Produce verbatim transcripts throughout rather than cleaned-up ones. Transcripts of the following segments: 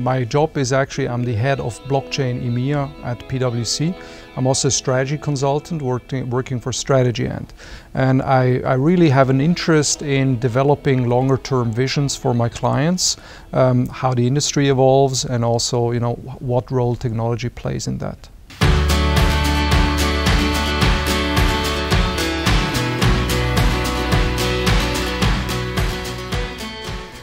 My job is actually, I'm the head of blockchain E M E A at PwC. I'm also a strategy consultant working, working for Strategy and. And I, I really have an interest in developing longer term visions for my clients, um, how the industry evolves, and also, you know, what role technology plays in that.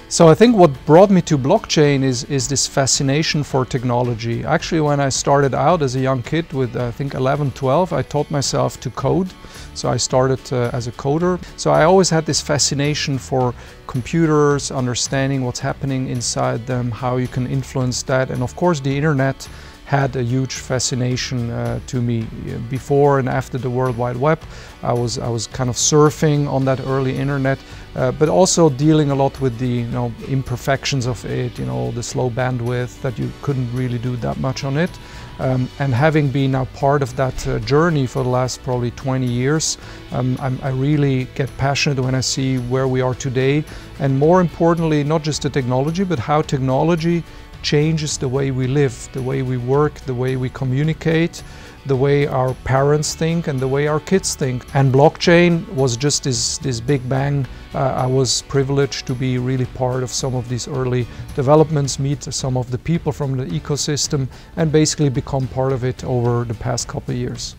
So I think what brought me to blockchain is, is this fascination for technology. Actually, when I started out as a young kid with, I think, eleven, twelve, I taught myself to code. So I started uh, as a coder. So I always had this fascination for computers, understanding what's happening inside them, how you can influence that. And of course, the internet had a huge fascination uh, to me. Before and after the World Wide Web, I was, I was kind of surfing on that early internet. Uh, but also dealing a lot with the you know, imperfections of it, you know, the slow bandwidth, that you couldn't really do that much on it. Um, and having been now part of that uh, journey for the last probably twenty years, um, I'm, I really get passionate when I see where we are today. And more importantly, not just the technology, but how technology changes the way we live, the way we work, the way we communicate, the way our parents think, and the way our kids think. And blockchain was just this, this big bang. Uh, I was privileged to be really part of some of these early developments, meet some of the people from the ecosystem, and basically become part of it over the past couple of years.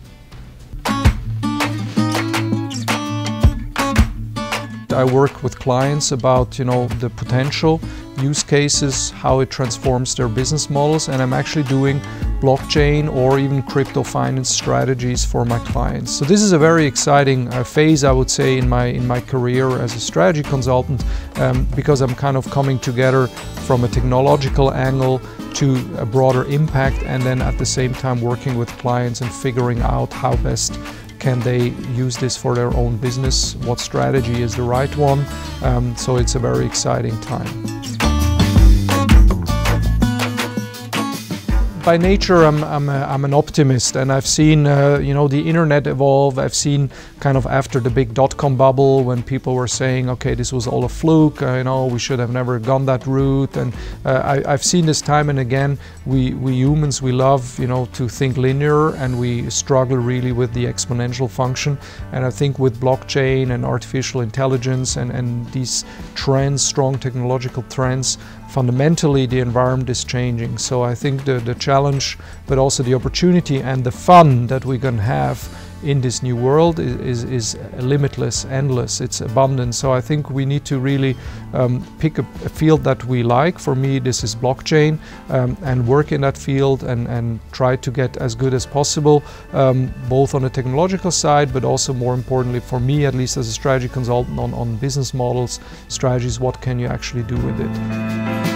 I work with clients about, you know, the potential use cases, how it transforms their business models, and I'm actually doing blockchain or even crypto finance strategies for my clients. So this is a very exciting uh, phase, I would say, in my in my career as a strategy consultant, um, because I'm kind of coming together from a technological angle to a broader impact, and then at the same time working with clients and figuring out how best can they use this for their own business, what strategy is the right one. Um, so it's a very exciting time. By nature, I'm, I'm, a, I'm an optimist, and I've seen uh, you know, the internet evolve. I've seen kind of after the big dot-com bubble, when people were saying, okay, this was all a fluke, uh, you know, we should have never gone that route. And uh, I, I've seen this time and again, we, we humans, we love, you know, to think linear, and we struggle really with the exponential function. And I think with blockchain and artificial intelligence and, and these trends, strong technological trends, fundamentally the environment is changing. So I think the, the challenge, but also the opportunity and the fun that we can have in this new world is, is, is limitless, endless, it's abundant. So I think we need to really um, pick a, a field that we like. For me, this is blockchain, um, and work in that field and, and try to get as good as possible, um, both on the technological side, but also more importantly for me, at least as a strategy consultant, on, on business models, strategies, what can you actually do with it.